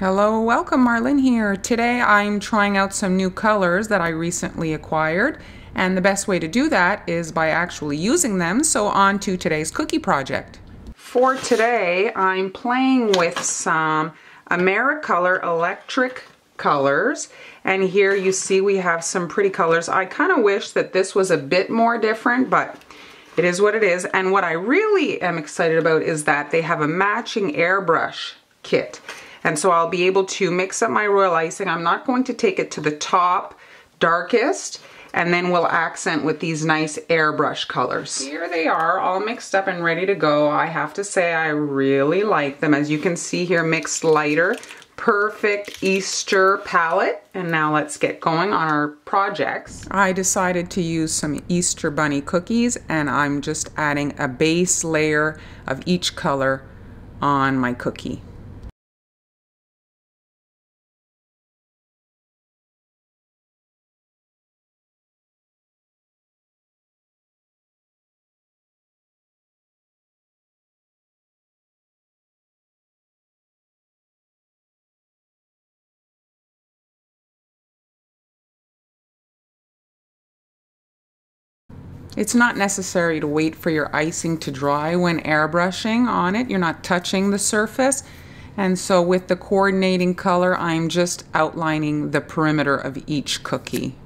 Hello, welcome, Marlin here. Today I'm trying out some new colors that I recently acquired, and the best way to do that is by actually using them, so on to today's cookie project. For today, I'm playing with some AmeriColor electric colors, and here you see we have some pretty colors. I kind of wish that this was a bit more different, but it is what it is, and what I really am excited about is that they have a matching airbrush kit. And so I'll be able to mix up my royal icing. I'm not going to take it to the top darkest, and then we'll accent with these nice airbrush colors. Here they are, all mixed up and ready to go. I have to say I really like them. As you can see here, mixed lighter, perfect Easter palette. And now let's get going on our projects. I decided to use some Easter bunny cookies, and I'm just adding a base layer of each color on my cookie. It's not necessary to wait for your icing to dry when airbrushing on it. You're not touching the surface. And so with the coordinating color, I'm just outlining the perimeter of each cookie.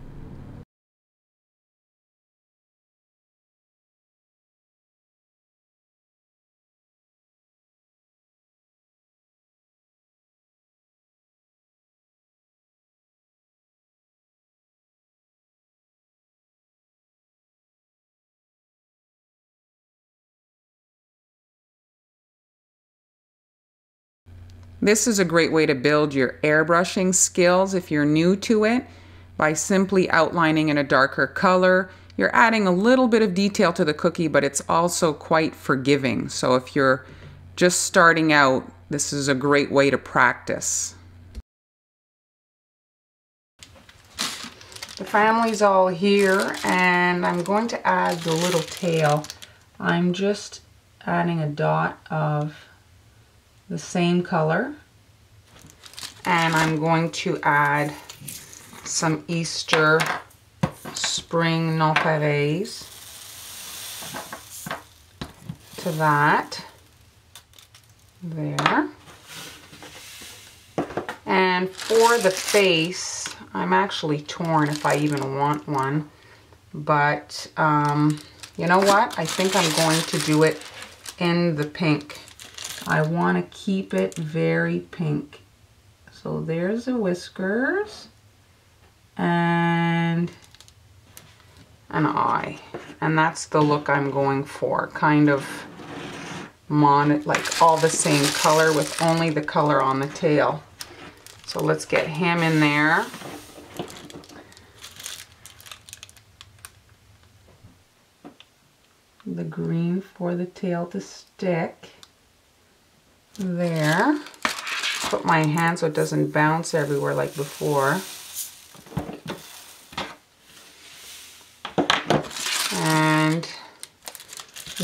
This is a great way to build your airbrushing skills if you're new to it by simply outlining in a darker color. You're adding a little bit of detail to the cookie, but it's also quite forgiving. So if you're just starting out, this is a great way to practice. The family's all here, and I'm going to add the little tail. I'm just adding a dot of the same color, and I'm going to add some Easter spring nonpareils to that there. And for the face, I'm actually torn if I even want one, but you know what, I think I'm going to do it in the pink. I want to keep it very pink. So there's the whiskers and an eye. And that's the look I'm going for. Kind of like all the same color with only the color on the tail. So let's get him in there. The green for the tail to stick. There, put my hand so it doesn't bounce everywhere like before. And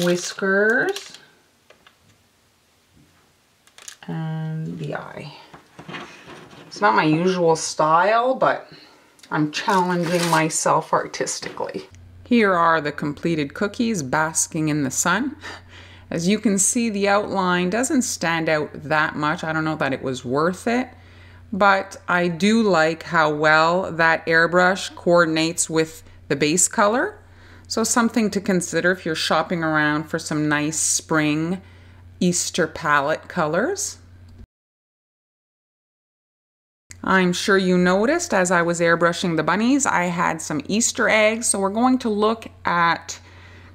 whiskers and the eye. It's not my usual style, but I'm challenging myself artistically. Here are the completed cookies basking in the sun. As you can see, the outline doesn't stand out that much. I don't know that it was worth it, but I do like how well that airbrush coordinates with the base color. So something to consider if you're shopping around for some nice spring Easter palette colors. I'm sure you noticed as I was airbrushing the bunnies, I had some Easter eggs. So we're going to look at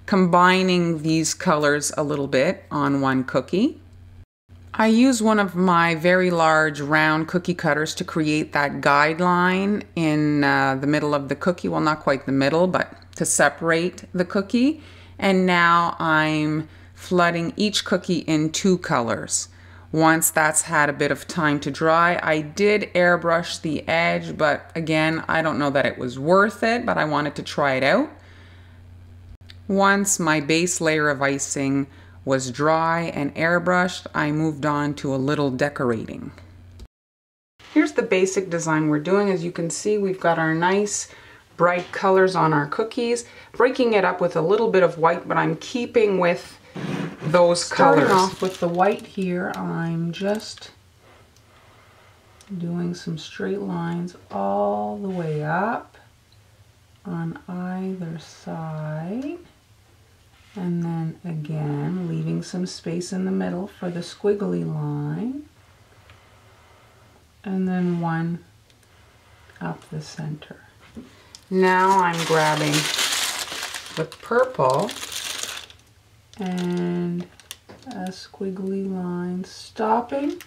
combining these colors a little bit on one cookie. I use one of my very large round cookie cutters to create that guideline in the middle of the cookie. Well, not quite the middle, but to separate the cookie. And now I'm flooding each cookie in two colors. Once that's had a bit of time to dry, I did airbrush the edge, but again, I don't know that it was worth it, but I wanted to try it out. Once my base layer of icing was dry and airbrushed, I moved on to a little decorating. Here's the basic design we're doing. As you can see, we've got our nice bright colors on our cookies, breaking it up with a little bit of white, but I'm keeping with those colors. Starting off with the white here, I'm just doing some straight lines all the way up on either side, and then again leaving some space in the middle for the squiggly line, and then one up the center. Now I'm grabbing the purple and a squiggly line, stopping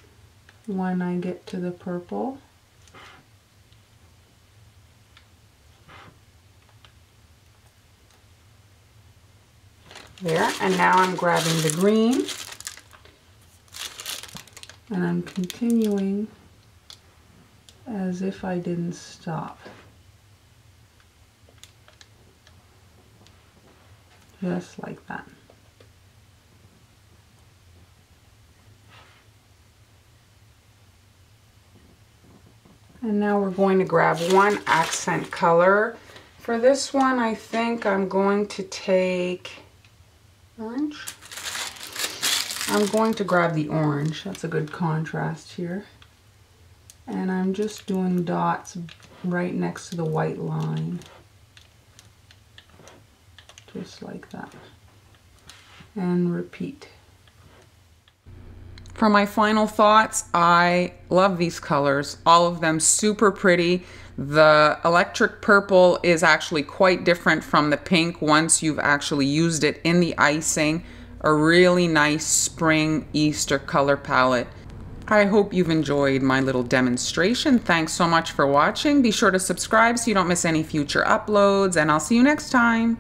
when I get to the purple. There, and now I'm grabbing the green and I'm continuing as if I didn't stop. Just like that. And now we're going to grab one accent color. For this one, I think I'm going to take orange. I'm going to grab the orange. That's a good contrast here. And I'm just doing dots right next to the white line. Just like that, and repeat. For my final thoughts, I love these colors, all of them super pretty. The electric purple is actually quite different from the pink once you've actually used it in the icing. A really nice spring Easter color palette. I hope you've enjoyed my little demonstration. Thanks so much for watching. Be sure to subscribe so you don't miss any future uploads, and I'll see you next time.